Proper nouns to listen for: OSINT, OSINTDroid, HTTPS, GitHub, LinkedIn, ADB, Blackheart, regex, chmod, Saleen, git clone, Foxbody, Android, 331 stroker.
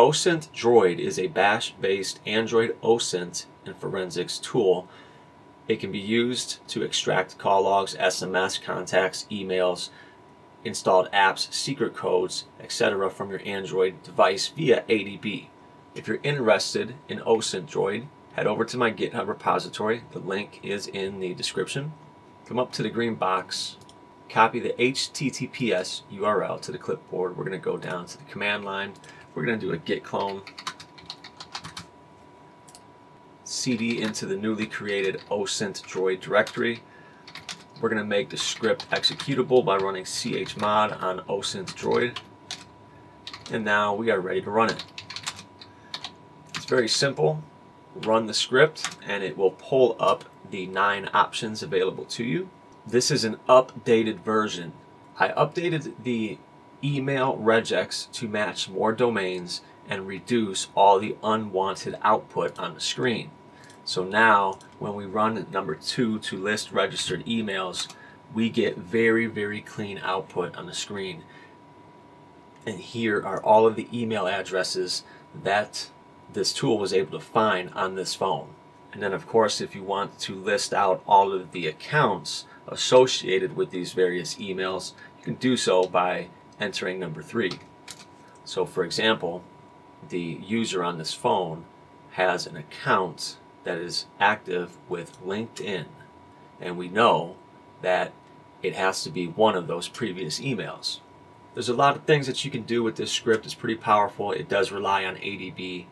OSINTDroid is a bash-based Android OSINT and forensics tool. It can be used to extract call logs, SMS, contacts, emails, installed apps, secret codes, etc. from your Android device via ADB. If you're interested in OSINTDroid, head over to my GitHub repository. The link is in the description. Come up to the green box, copy the HTTPS URL to the clipboard. We're going to go down to the command line. We're going to do a git clone, cd into the newly created OSINTDroid directory. We're going to make the script executable by running chmod on OSINTDroid. And now we are ready to run it. It's very simple. Run the script and it will pull up the 9 options available to you. This is an updated version. I updated the email regex to match more domains and reduce all the unwanted output on the screen. So now when we run number 2 to list registered emails, we get very, very clean output on the screen. And here are all of the email addresses that this tool was able to find on this phone. And then of course, if you want to list out all of the accounts associated with these various emails, you can do so by entering number 3. So for example, the user on this phone has an account that is active with LinkedIn, and we know that it has to be one of those previous emails. There's a lot of things that you can do with this script. It's pretty powerful. It does rely on ADB.